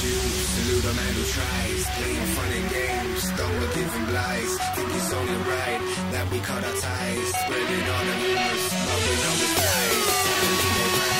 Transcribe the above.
Jews, salute a man who tries, playing fun and games, done with different lies. Think it's only right that we cut our ties, spreading all the rumors, but we know it's lies.